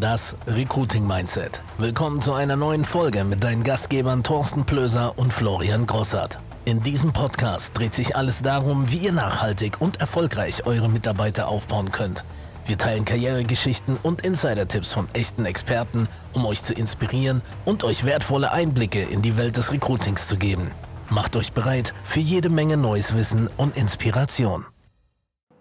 Das Recruiting-Mindset. Willkommen zu einer neuen Folge mit deinen Gastgebern Thorsten Plößer und Florian Grossart. In diesem Podcast dreht sich alles darum, wie ihr nachhaltig und erfolgreich eure Mitarbeiter aufbauen könnt. Wir teilen Karrieregeschichten und Insider-Tipps von echten Experten, um euch zu inspirieren und euch wertvolle Einblicke in die Welt des Recruitings zu geben. Macht euch bereit für jede Menge neues Wissen und Inspiration.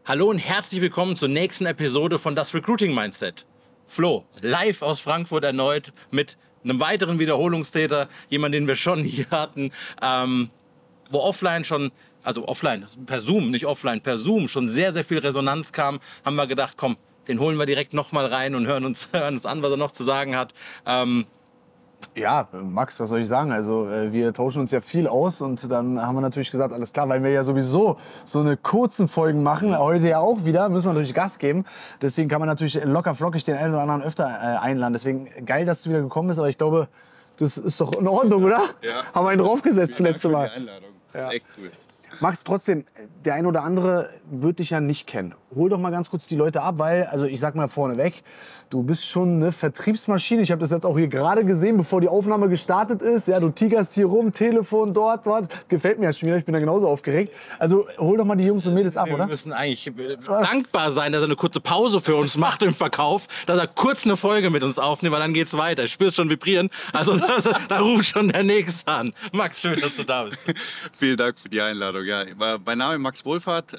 Hallo und herzlich willkommen zur nächsten Episode von Das Recruiting-Mindset. Flo, live aus Frankfurt erneut mit einem weiteren Wiederholungstäter, jemanden, den wir schon hier hatten, wo offline schon, also offline, per Zoom, nicht offline, per Zoom schon sehr, sehr viel Resonanz kam, haben wir gedacht, komm, den holen wir direkt nochmal rein und hören uns an, was er noch zu sagen hat. Ja, Max, was soll ich sagen? Also wir tauschen uns ja viel aus und dann haben wir natürlich gesagt, alles klar, weil wir ja sowieso so eine kurzen Folgen machen, heute ja auch wieder, müssen wir natürlich Gas geben. Deswegen kann man natürlich locker flockig den einen oder anderen öfter einladen. Deswegen geil, dass du wieder gekommen bist, aber ich glaube, das ist doch in Ordnung, oder? Ja. Haben wir ihn draufgesetzt das letzte Mal. Das ist echt cool. Max, trotzdem, der ein oder andere wird dich ja nicht kennen. Hol doch mal ganz kurz die Leute ab, weil, also ich sag mal vorneweg, du bist schon eine Vertriebsmaschine. Ich habe das jetzt auch hier gerade gesehen, bevor die Aufnahme gestartet ist. Ja, du tigerst hier rum, Telefon dort. Gefällt mir ja schon wieder, ich bin da genauso aufgeregt. Also hol doch mal die Jungs und Mädels ab, oder? Wir müssen eigentlich dankbar sein, dass er eine kurze Pause für uns macht im Verkauf, dass er kurz eine Folge mit uns aufnimmt, weil dann geht's weiter. Ich spür's schon vibrieren, also da ruft schon der Nächste an. Max, schön, dass du da bist. Vielen Dank für die Einladung. Ja, mein Name ist Max Wohlfahrt,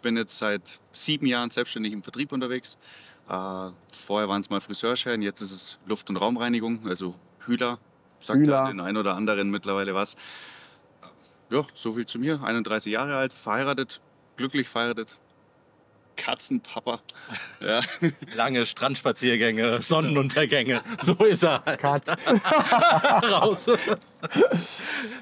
bin jetzt seit 7 Jahren selbstständig im Vertrieb unterwegs. Vorher waren es mal Friseurscheren, jetzt ist es Luft- und Raumreinigung, also Hühler. Sagt ja den einen oder anderen mittlerweile was. Ja, so viel zu mir. 31 Jahre alt, verheiratet, glücklich verheiratet. Katzenpapa. Ja. Lange Strandspaziergänge, Sonnenuntergänge. So ist er halt. Cut. Raus.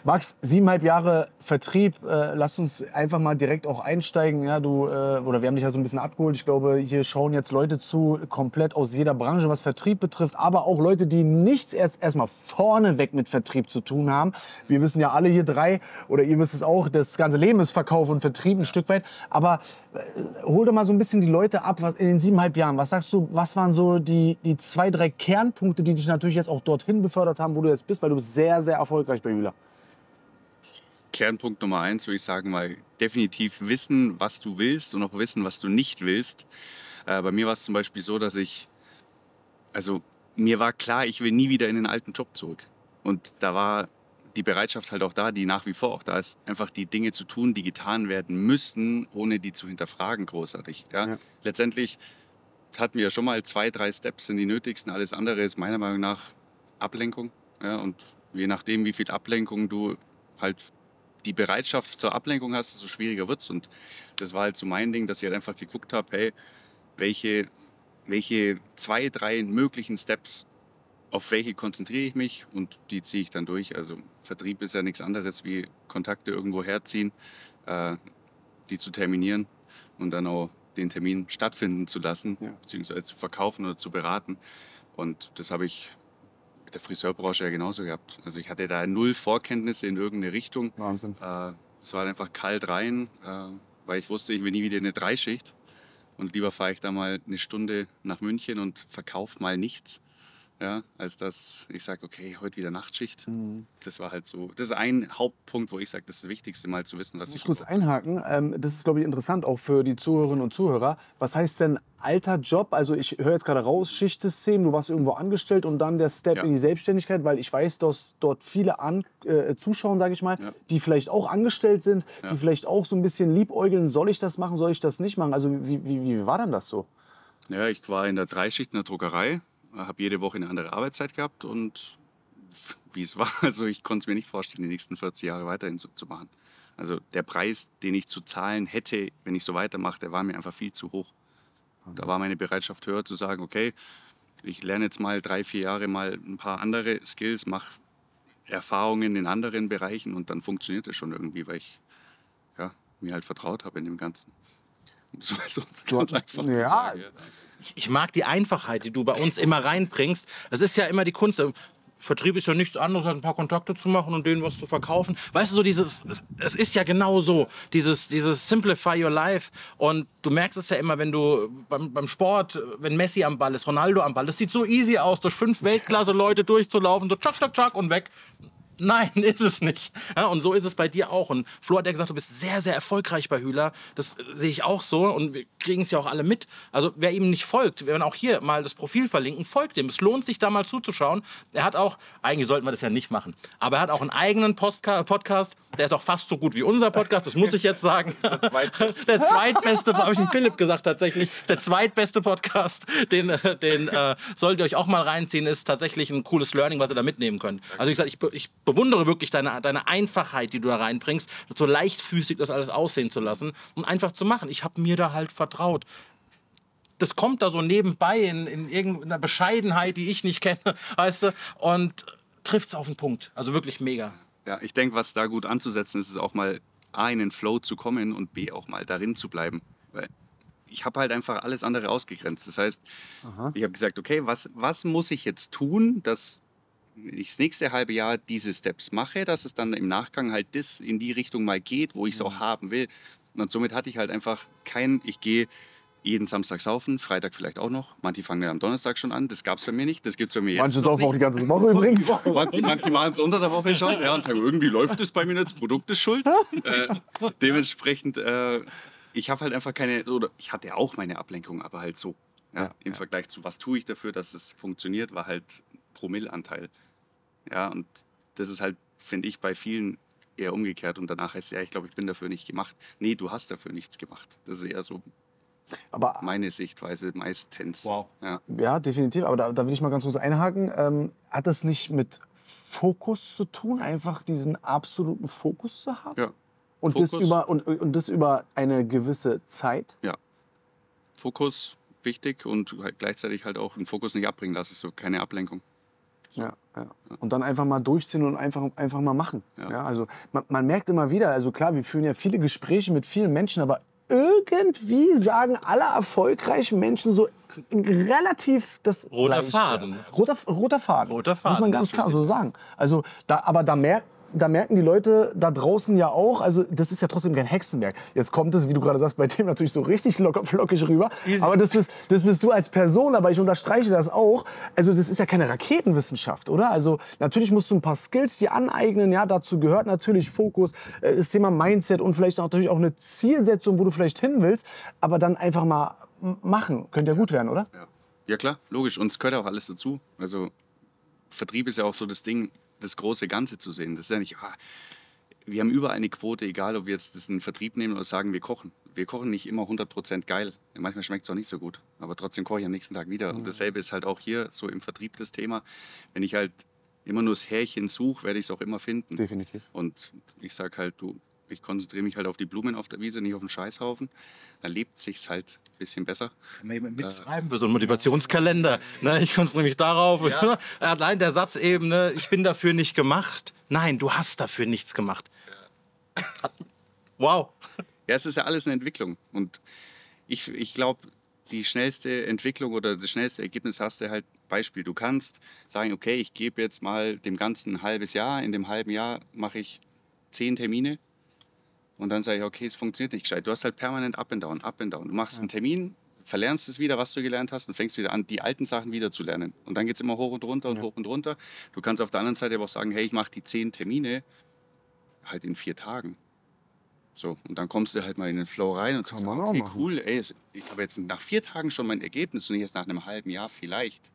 Max, 7,5 Jahre Vertrieb. Lass uns einfach mal direkt auch einsteigen. Ja, oder wir haben dich ja so ein bisschen abgeholt. Ich glaube, hier schauen jetzt Leute zu, komplett aus jeder Branche, was Vertrieb betrifft. Aber auch Leute, die nichts erstmal vorneweg mit Vertrieb zu tun haben. Wir wissen ja alle hier drei, oder ihr wisst es auch, das ganze Leben ist Verkauf und Vertrieb ein Stück weit. Aber hol doch mal so ein bisschen die Leute ab, was in den 7,5 Jahren, was sagst du, was waren so die 2, 3 Kernpunkte, die dich natürlich jetzt auch dorthin befördert haben, wo du jetzt bist, weil du bist sehr, sehr erfolgreich bei Mühler. Kernpunkt Nummer 1, würde ich sagen, weil definitiv wissen, was du willst und auch wissen, was du nicht willst. Bei mir war es zum Beispiel so, dass mir war klar, ich will nie wieder in den alten Job zurück. Und da war die Bereitschaft halt auch da, die nach wie vor auch da ist, einfach die Dinge zu tun, die getan werden müssen, ohne die zu hinterfragen, großartig. Ja? Ja. Letztendlich hatten wir ja schon mal 2, 3 Steps, sind die nötigsten. Alles andere ist meiner Meinung nach Ablenkung. Ja? Und je nachdem, wie viel Ablenkung du halt die Bereitschaft zur Ablenkung hast, desto schwieriger wird es. Und das war halt so mein Ding, dass ich halt einfach geguckt habe, hey, welche 2, 3 möglichen Steps, auf welche konzentriere ich mich und die ziehe ich dann durch. Also Vertrieb ist ja nichts anderes wie Kontakte irgendwo herziehen, die zu terminieren und dann auch den Termin stattfinden zu lassen, ja, beziehungsweise zu verkaufen oder zu beraten. Und das habe ich mit der Friseurbranche ja genauso gehabt. Also ich hatte da 0 Vorkenntnisse in irgendeine Richtung. Wahnsinn. Es war einfach kalt rein, weil ich wusste, ich will nie wieder eine Dreischicht. Und lieber fahre ich da mal eine Stunde nach München und verkaufe mal nichts. Ja, als dass ich sage, okay, heute wieder Nachtschicht. Mhm. Das war halt so, das ist ein Hauptpunkt, wo ich sage, das ist das Wichtigste, mal zu wissen, was ich muss kurz einhaken, das ist, glaube ich, interessant auch für die Zuhörerinnen und Zuhörer. Was heißt denn alter Job? Also ich höre jetzt gerade raus, Schichtsystem, du warst irgendwo angestellt und dann der Step in die Selbstständigkeit, weil ich weiß, dass dort viele zuschauen, sage ich mal, die vielleicht auch angestellt sind, die vielleicht auch so ein bisschen liebäugeln, soll ich das machen, soll ich das nicht machen? Also wie war denn das so? Ja, ich war in der Dreischicht in der Druckerei. Habe jede Woche eine andere Arbeitszeit gehabt und wie es war, also ich konnte es mir nicht vorstellen, die nächsten 40 Jahre weiterhin so zu machen. Also der Preis, den ich zu zahlen hätte, wenn ich so weitermache, der war mir einfach viel zu hoch. Okay. Da war meine Bereitschaft höher zu sagen, okay, ich lerne jetzt mal 3, 4 Jahre mal ein paar andere Skills, mache Erfahrungen in anderen Bereichen und dann funktioniert das schon irgendwie, weil ich mir halt vertraut habe in dem Ganzen. So ganz einfach zu sagen. Ich mag die Einfachheit, die du bei uns immer reinbringst. Das ist ja immer die Kunst. Vertrieb ist ja nichts anderes, als ein paar Kontakte zu machen und denen was zu verkaufen. Weißt du, so dieses, es ist ja genau so, dieses Simplify Your Life. Und du merkst es ja immer, wenn du beim Sport, wenn Messi am Ball ist, Ronaldo am Ball, das sieht so easy aus, durch 5 Weltklasse-Leute durchzulaufen, so tschak, tschak, tschak und weg. Nein, ist es nicht. Ja, und so ist es bei dir auch. Und Flo hat ja gesagt, du bist sehr, sehr erfolgreich bei Hühler. Das sehe ich auch so. Und wir kriegen es ja auch alle mit. Also wer ihm nicht folgt, wir werden auch hier mal das Profil verlinken, folgt ihm. Es lohnt sich, da mal zuzuschauen. Er hat auch, eigentlich sollten wir das ja nicht machen, aber er hat auch einen eigenen Podcast. Der ist auch fast so gut wie unser Podcast. Das muss ich jetzt sagen. Das ist der zweitbeste, habe ich dem Philipp gesagt tatsächlich. Das ist der zweitbeste Podcast. Den solltet ihr euch auch mal reinziehen. Ist tatsächlich ein cooles Learning, was ihr da mitnehmen könnt. Also wie gesagt, ich bewundere wirklich deine Einfachheit, die du da reinbringst, so leichtfüßig das alles aussehen zu lassen und einfach zu machen. Ich habe mir da halt vertraut. Das kommt da so nebenbei in irgendeiner Bescheidenheit, die ich nicht kenne, weißt du, und trifft es auf den Punkt. Also wirklich mega. Ja, ich denke, was da gut anzusetzen ist, ist auch mal A, in den Flow zu kommen und B, auch mal darin zu bleiben. Weil ich habe halt einfach alles andere ausgegrenzt. Das heißt, ich habe gesagt, okay, was muss ich jetzt tun, dass ich das nächste halbe Jahr diese Steps mache, dass es dann im Nachgang halt das in die Richtung mal geht, wo ich es auch haben will. Und somit hatte ich halt einfach kein, ich gehe jeden Samstag saufen, Freitag vielleicht auch noch. Manche fangen ja am Donnerstag schon an, das gab es bei mir nicht, das gibt es bei mir jetzt. Manche saufen auch die ganze Woche übrigens. Manche machen es unter der Woche schon, ja, und sagen, irgendwie läuft es bei mir nicht, das Produkt ist schuld. Dementsprechend, ich habe halt einfach keine, oder ich hatte auch meine Ablenkung, aber halt so. Ja, im Vergleich zu, was tue ich dafür, dass es funktioniert, war halt Promillanteil. Ja, und das ist halt, finde ich, bei vielen eher umgekehrt. Und danach heißt es, ja, ich glaube, ich bin dafür nicht gemacht. Nee, du hast dafür nichts gemacht. Das ist eher so meine Sichtweise meistens. Wow. Ja, definitiv. Aber da will ich mal ganz kurz einhaken. Hat das nicht mit Fokus zu tun? Einfach diesen absoluten Fokus zu haben? Ja. Und das über eine gewisse Zeit? Ja. Fokus, wichtig. Und halt gleichzeitig halt auch den Fokus nicht abbringen lassen. So keine Ablenkung. Ja. Und dann einfach mal durchziehen und einfach mal machen. Ja, also man merkt immer wieder, also klar, wir führen ja viele Gespräche mit vielen Menschen, aber irgendwie sagen alle erfolgreichen Menschen so relativ das Gleiche. Faden. Roter Faden. Muss man ganz klar so sagen. Also, da merken die Leute da draußen ja auch, also das ist ja trotzdem kein Hexenwerk. Jetzt kommt es, wie du gerade sagst, bei dem natürlich so richtig flockig rüber. Easy. Aber das bist du als Person, aber ich unterstreiche das auch. Also das ist ja keine Raketenwissenschaft, oder? Also natürlich musst du ein paar Skills dir aneignen. Ja, dazu gehört natürlich Fokus, das Thema Mindset und vielleicht natürlich auch eine Zielsetzung, wo du vielleicht hin willst. Aber dann einfach mal machen. Könnte ja gut werden, oder? Ja, klar, logisch. Und es gehört auch alles dazu. Also Vertrieb ist ja auch so das Ding, das große Ganze zu sehen. Das ist ja nicht, wir haben überall eine Quote, egal ob wir jetzt das in den Vertrieb nehmen oder sagen, wir kochen. Wir kochen nicht immer 100% geil. Manchmal schmeckt es auch nicht so gut, aber trotzdem koche ich am nächsten Tag wieder. Und dasselbe ist halt auch hier so im Vertrieb das Thema. Wenn ich halt immer nur das Härchen suche, werde ich es auch immer finden. Definitiv. Und ich sage halt, ich konzentriere mich halt auf die Blumen auf der Wiese, nicht auf den Scheißhaufen. Da lebt es sich halt ein bisschen besser. Kann man mitschreiben für so einen Motivationskalender. Ne, ich konzentriere mich darauf. Ja. Allein der Satz eben, ne, ich bin dafür nicht gemacht. Nein, du hast dafür nichts gemacht. Ja. Wow. Ja, es ist ja alles eine Entwicklung. Und ich glaube, die schnellste Entwicklung oder das schnellste Ergebnis hast du halt, Beispiel, du kannst sagen, okay, ich gebe jetzt mal dem Ganzen ein halbes Jahr. In dem halben Jahr mache ich 10 Termine. Und dann sage ich, okay, es funktioniert nicht gescheit. Du hast halt permanent up and down, up and down. Du machst einen Termin, verlernst es wieder, was du gelernt hast und fängst wieder an, die alten Sachen wieder zu lernen. Und dann geht es immer hoch und runter und hoch und runter. Du kannst auf der anderen Seite aber auch sagen, hey, ich mache die 10 Termine halt in 4 Tagen. So, und dann kommst du halt mal in den Flow rein und sagst, okay, cool, ey, ich habe jetzt nach 4 Tagen schon mein Ergebnis und nicht erst nach einem halben Jahr vielleicht.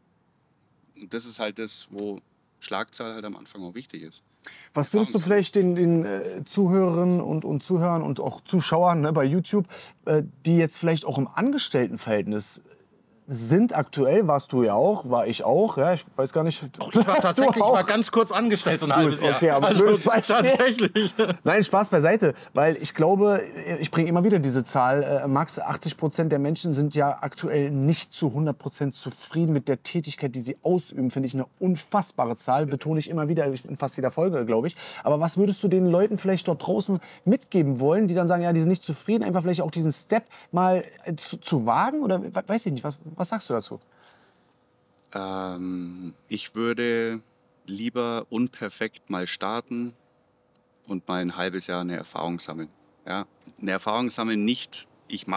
Und das ist halt das, wo Schlagzahl halt am Anfang auch wichtig ist. Was würdest du vielleicht den Zuhörerinnen und Zuhörern und auch Zuschauern, ne, bei YouTube, die jetzt vielleicht auch im Angestelltenverhältnis sind aktuell, warst du ja auch, war ich auch, ja, ich weiß gar nicht. Auch ich war tatsächlich, ich war ganz kurz angestellt, so ein halbes Jahr. Okay, aber also, tatsächlich. Nein, Spaß beiseite, weil ich glaube, ich bringe immer wieder diese Zahl, Max, 80% der Menschen sind ja aktuell nicht zu 100% zufrieden mit der Tätigkeit, die sie ausüben, finde ich eine unfassbare Zahl, betone ich immer wieder, in fast jeder Folge, glaube ich. Aber was würdest du den Leuten vielleicht dort draußen mitgeben wollen, die dann sagen, ja, die sind nicht zufrieden, einfach vielleicht auch diesen Step mal zu wagen oder weiß ich nicht, was sagst du dazu? Ich würde lieber unperfekt mal starten und mal ein halbes Jahr eine Erfahrung sammeln. Ja? Eine Erfahrung sammeln nicht, ich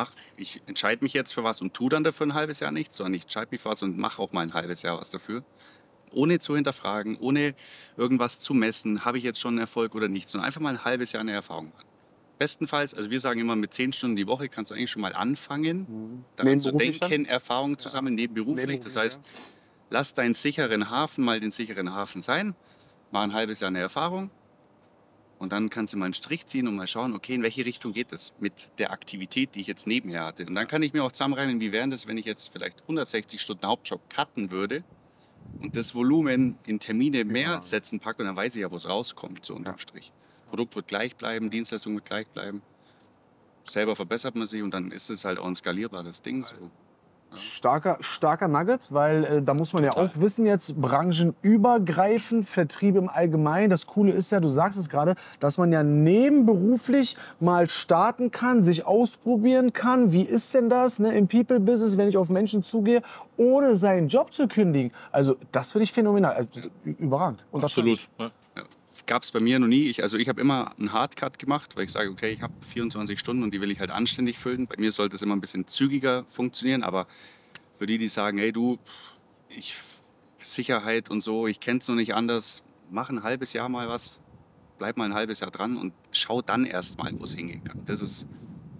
entscheide mich jetzt für was und tue dann dafür ein halbes Jahr nichts, sondern ich entscheide mich für was und mache auch mal ein halbes Jahr was dafür. Ohne zu hinterfragen, ohne irgendwas zu messen, habe ich jetzt schon einen Erfolg oder nicht, sondern einfach mal ein halbes Jahr eine Erfahrung machen. Bestenfalls, also wir sagen immer, mit 10 Stunden die Woche kannst du eigentlich schon mal anfangen, daran zu denken, Erfahrung zu sammeln, nebenberuflich. Das heißt, lass deinen sicheren Hafen mal den sicheren Hafen sein, mach ein halbes Jahr eine Erfahrung und dann kannst du mal einen Strich ziehen und mal schauen, okay, in welche Richtung geht es mit der Aktivität, die ich jetzt nebenher hatte. Und dann kann ich mir auch zusammenreimen, wie wäre das, wenn ich jetzt vielleicht 160 Stunden Hauptjob cutten würde und das Volumen in Termine mehr setzen packe und dann weiß ich ja, wo es rauskommt, so unterm Strich. Produkt wird gleich bleiben, Dienstleistung wird gleich bleiben. Selber verbessert man sich und dann ist es halt auch ein skalierbares Ding. So. Ja. Starker Nugget, weil da muss man ja auch wissen jetzt, branchenübergreifend, Vertrieb im Allgemeinen. Das Coole ist ja, du sagst es gerade, dass man ja nebenberuflich mal starten kann, sich ausprobieren kann. Wie ist denn das, ne, im People-Business, wenn ich auf Menschen zugehe, ohne seinen Job zu kündigen? Also das finde ich phänomenal, also, überragend. Absolut. Gab es bei mir noch nie. Ich habe immer einen Hardcut gemacht, weil ich sage, okay, ich habe 24 Stunden und die will ich halt anständig füllen. Bei mir sollte es immer ein bisschen zügiger funktionieren, aber für die, die sagen, hey du, Sicherheit und so, ich kenne es noch nicht anders, mach ein halbes Jahr mal was, bleib mal ein halbes Jahr dran und schau dann erst mal, wo es hingehen kann. Das ist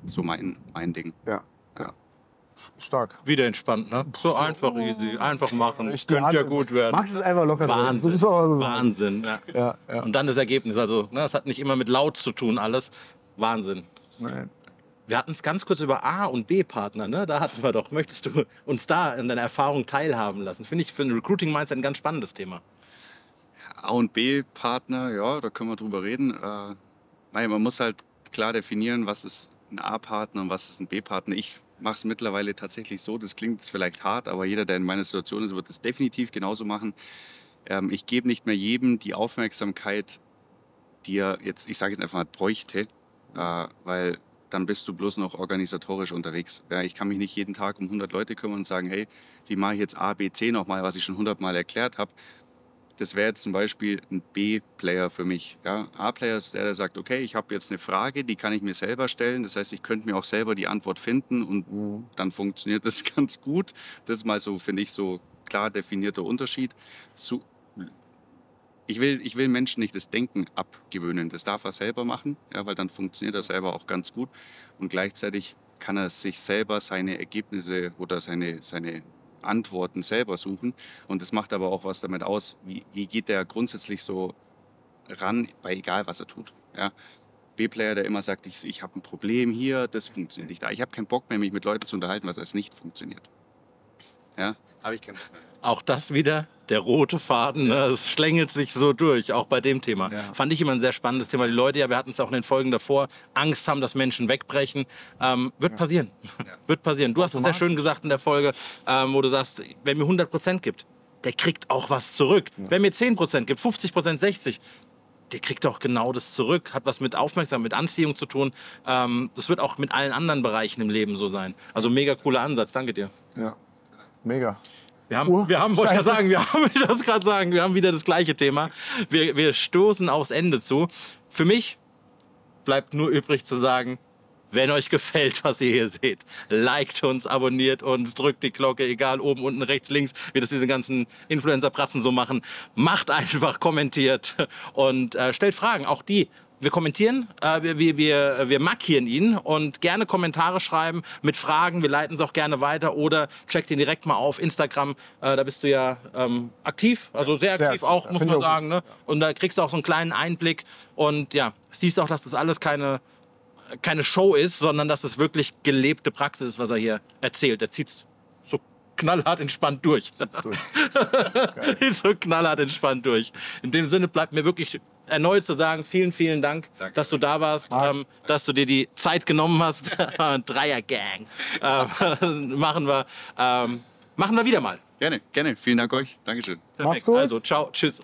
so mein Ding. Ja. Stark. Wieder entspannt, ne? So einfach, easy. Einfach machen. Ich könnte ja gut werden. Max ist einfach locker. Wahnsinn. Wahnsinn. Ja. Und dann das Ergebnis. Also, ne, das hat nicht immer mit laut zu tun, alles. Wahnsinn. Nein. Wir hatten es ganz kurz über A- und B-Partner, ne? Da hatten wir doch. Möchtest du uns da in deiner Erfahrung teilhaben lassen? Finde ich für ein Recruiting-Mindset ein ganz spannendes Thema. A- und B-Partner, ja, da können wir drüber reden. Man muss halt klar definieren, was ist ein A-Partner und was ist ein B-Partner. Ich mache es mittlerweile tatsächlich so, das klingt jetzt vielleicht hart, aber jeder, der in meiner Situation ist, wird es definitiv genauso machen. Ich gebe nicht mehr jedem die Aufmerksamkeit, die er jetzt, ich sage jetzt einfach mal, bräuchte, weil dann bist du bloß noch organisatorisch unterwegs. Ja, ich kann mich nicht jeden Tag um 100 Leute kümmern und sagen, hey, wie mache ich jetzt A, B, C nochmal, was ich schon 100 Mal erklärt habe. Das wäre jetzt zum Beispiel ein B-Player für mich. Ja, A-Player ist der, der sagt, okay, ich habe jetzt eine Frage, die kann ich mir selber stellen. Das heißt, ich könnte mir auch selber die Antwort finden und dann funktioniert das ganz gut. Das ist mal so, finde ich, so klar definierter Unterschied. Ich will Menschen nicht das Denken abgewöhnen. Das darf er selber machen, ja, weil dann funktioniert er selber auch ganz gut. Und gleichzeitig kann er sich selber seine Ergebnisse oder seine Antworten selber suchen und das macht aber auch was damit aus, wie geht der grundsätzlich so ran, bei egal was er tut. Ja? B-Player, der immer sagt, ich habe ein Problem hier, das funktioniert nicht da. Ich habe keinen Bock mehr, mich mit Leuten zu unterhalten, was als nicht funktioniert. Ja? Habe ich keinen Bock mehr. Auch das wieder, der rote Faden, ne? Es schlängelt sich so durch, auch bei dem Thema. Ja. Fand ich immer ein sehr spannendes Thema. Die Leute, ja, wir hatten es auch in den Folgen davor, Angst haben, dass Menschen wegbrechen. Wird passieren. Ja. Wird passieren. Du hast es sehr schön gesagt in der Folge, wo du sagst, wer mir 100% gibt, der kriegt auch was zurück. Ja. Wer mir 10% gibt, 50%, 60%, der kriegt auch genau das zurück. Hat was mit Aufmerksamkeit, mit Anziehung zu tun. Das wird auch mit allen anderen Bereichen im Leben so sein. Also mega cooler Ansatz. Danke dir. Ja, mega. Wir haben wieder das gleiche Thema. Wir stoßen aufs Ende zu. Für mich bleibt nur übrig zu sagen, wenn euch gefällt, was ihr hier seht, liked uns, abonniert uns, drückt die Glocke, egal, oben, unten, rechts, links, wie das diese ganzen Influencer-Pratzen so machen. Macht einfach, kommentiert und stellt Fragen, auch die. Wir kommentieren, wir markieren ihn und gerne Kommentare schreiben mit Fragen. Wir leiten es auch gerne weiter oder checkt ihn direkt mal auf Instagram. Da bist du ja aktiv, also sehr aktiv auch, muss man sagen. Ne? Und da kriegst du auch so einen kleinen Einblick und ja, siehst auch, dass das alles keine Show ist, sondern dass es wirklich gelebte Praxis ist, was er hier erzählt. Er zieht so knallhart entspannt durch. So knallhart entspannt durch. In dem Sinne bleibt mir wirklich erneut zu sagen, vielen Dank, danke, dass du da warst, dass du dir die Zeit genommen hast. Dreier-Gang. Machen wir wieder mal. Gerne, vielen Dank euch. Dankeschön. Perfekt. Macht's gut. Also, ciao, tschüss.